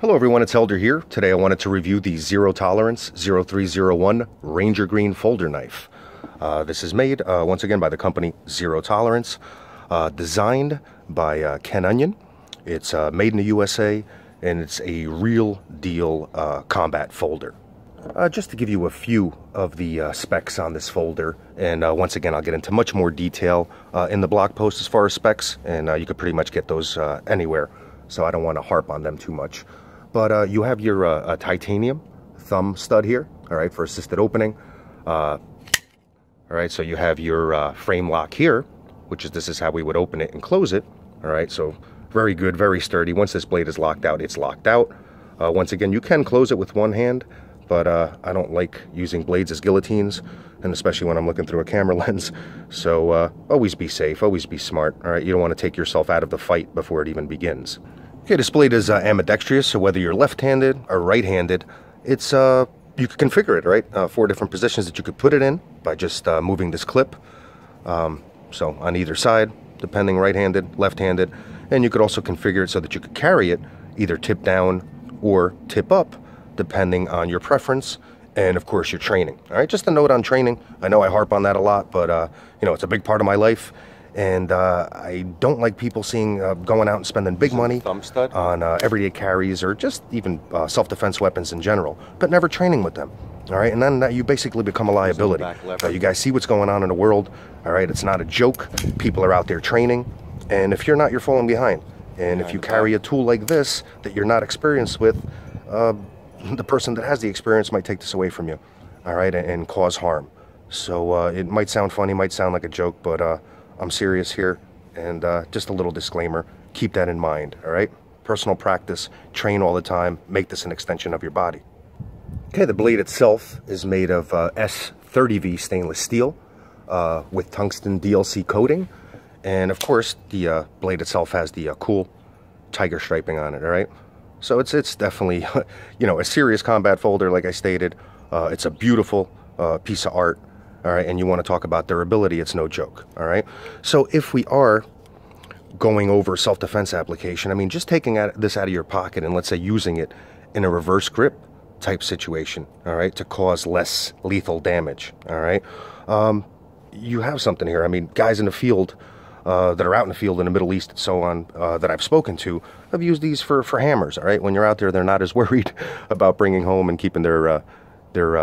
Hello everyone, it's Helder here. Today I wanted to review the Zero Tolerance 0301 Ranger Green folder knife. This is made, once again, by the company Zero Tolerance, designed by Ken Onion. It's made in the USA, and it's a real deal combat folder. Just to give you a few of the specs on this folder, and once again I'll get into much more detail in the blog post as far as specs, and you could pretty much get those anywhere, so I don't want to harp on them too much. But you have your titanium thumb stud here, all right, for assisted opening. All right, so you have your frame lock here, which is, this is how we would open it and close it. All right, so very good, very sturdy. Once this blade is locked out, it's locked out. Once again, you can close it with one hand, but I don't like using blades as guillotines, and especially when I'm looking through a camera lens. So always be safe, always be smart. All right, you don't want to take yourself out of the fight before it even begins. Okay, this blade is ambidextrous, so whether you're left-handed or right-handed, it's you could configure it, right? Four different positions that you could put it in by just moving this clip. So on either side, depending right-handed, left-handed, and you could also configure it so that you could carry it either tip down or tip up, depending on your preference and, of course, your training. All right, just a note on training. I know I harp on that a lot, but you know, it's a big part of my life. And I don't like people seeing going out and spending big money on everyday carries or just even self-defense weapons in general, but never training with them. All right, and then you basically become a liability. You guys see what's going on in the world. All right, it's not a joke. People are out there training, and if you're not, you're falling behind. And if you carry a tool like this that you're not experienced with, the person that has the experience might take this away from you, all right, and cause harm. So it might sound funny, might sound like a joke, but I'm serious here, and just a little disclaimer, keep that in mind, all right? Personal practice, train all the time, make this an extension of your body. Okay, the blade itself is made of S30V stainless steel with tungsten DLC coating, and of course the blade itself has the cool tiger striping on it, all right? So it's definitely, you know, a serious combat folder, like I stated. It's a beautiful piece of art. All right, and you want to talk about durability, it's no joke, all right? So if we are going over self-defense application, I mean, just taking this out of your pocket and, let's say, using it in a reverse grip type situation, all right, to cause less lethal damage, all right? You have something here. I mean, guys in the field that are out in the field in the Middle East and so on that I've spoken to have used these for hammers, all right? When you're out there, they're not as worried about bringing home and keeping their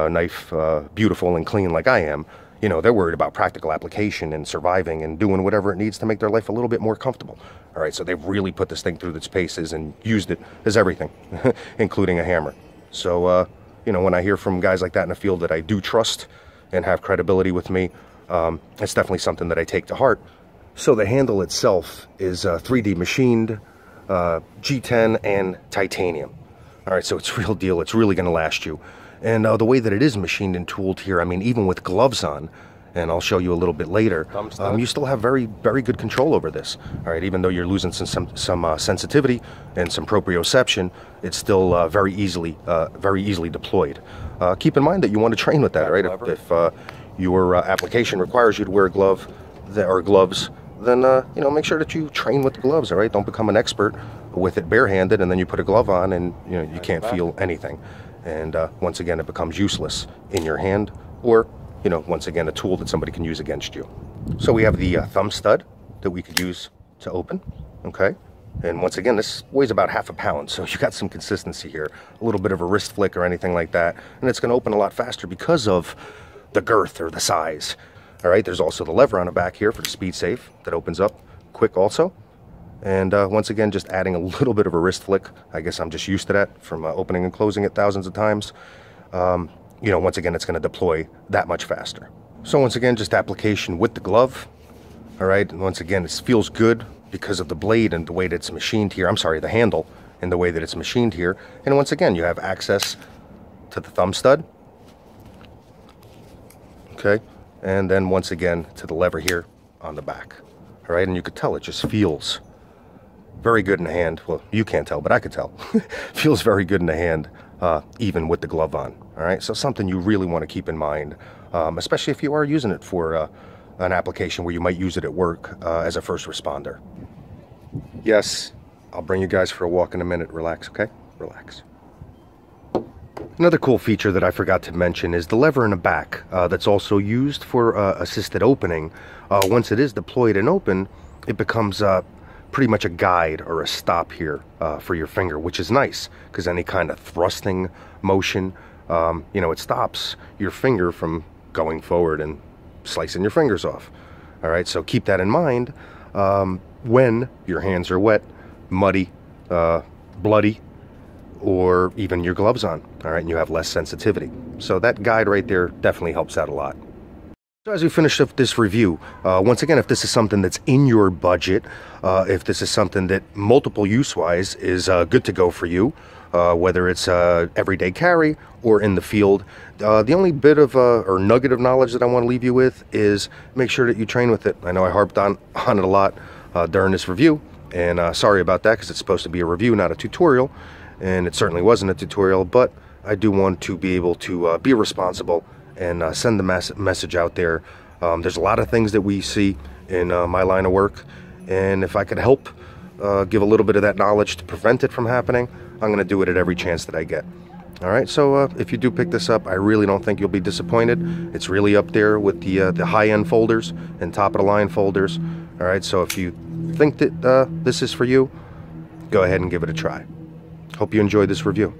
knife beautiful and clean like I am. You know, they're worried about practical application and surviving and doing whatever it needs to make their life a little bit more comfortable. All right, so they've really put this thing through its paces and used it as everything, including a hammer. So, you know, when I hear from guys like that in the field that I do trust and have credibility with me, it's definitely something that I take to heart. So the handle itself is 3D machined, G10 and titanium. All right, so it's real deal. It's really gonna last you. And the way that it is machined and tooled here, I mean, even with gloves on, and I'll show you a little bit later, you still have very, very good control over this. All right, even though you're losing some sensitivity and some proprioception, it's still very easily deployed. Keep in mind that you want to train with that, right? If your application requires you to wear a glove or gloves, then you know, make sure that you train with the gloves. All right, don't become an expert with it barehanded, and then you put a glove on, and you know you can't feel anything. And once again, it becomes useless in your hand, or, you know, once again, a tool that somebody can use against you. So we have the thumb stud that we could use to open, okay? And once again, this weighs about half a pound, so you got some consistency here. A little bit of a wrist flick or anything like that, and it's gonna open a lot faster because of the girth or the size. All right, there's also the lever on the back here for the speed safe that opens up quick also. And once again, just adding a little bit of a wrist flick. I guess I'm just used to that from opening and closing it thousands of times. You know, once again, it's going to deploy that much faster. So once again, just application with the glove. All right, and once again, it feels good because of the blade and the way that it's machined here. I'm sorry, the handle and the way that it's machined here. And once again, you have access to the thumb stud. Okay, and then once again to the lever here on the back. All right, and you could tell it just feels very good in the hand. Well, you can't tell, but I could tell. Feels very good in the hand, even with the glove on. All right, so something you really want to keep in mind, especially if you are using it for an application where you might use it at work as a first responder. Yes, I'll bring you guys for a walk in a minute. Relax, okay? relax. Another cool feature that I forgot to mention is the lever in the back that's also used for assisted opening. Once it is deployed and open, it becomes pretty much a guide or a stop here for your finger, which is nice because any kind of thrusting motion, you know, it stops your finger from going forward and slicing your fingers off. All right, so keep that in mind when your hands are wet, muddy, bloody, or even your gloves on, all right, and you have less sensitivity. So that guide right there definitely helps out a lot. So as we finish up this review, once again, if this is something that's in your budget, if this is something that multiple use-wise is good to go for you, whether it's everyday carry or in the field, the only bit of or nugget of knowledge that I want to leave you with is make sure that you train with it. I know I harped on it a lot during this review, and sorry about that because it's supposed to be a review, not a tutorial. And it certainly wasn't a tutorial, but I do want to be able to be responsible and send the message out there. There's a lot of things that we see in my line of work, and if I could help give a little bit of that knowledge to prevent it from happening, I'm going to do it at every chance that I get. All right, so if you do pick this up, I really don't think you'll be disappointed. It's really up there with the high-end folders and top-of-the-line folders. All right, so if you think that this is for you, go ahead and give it a try. Hope you enjoyed this review.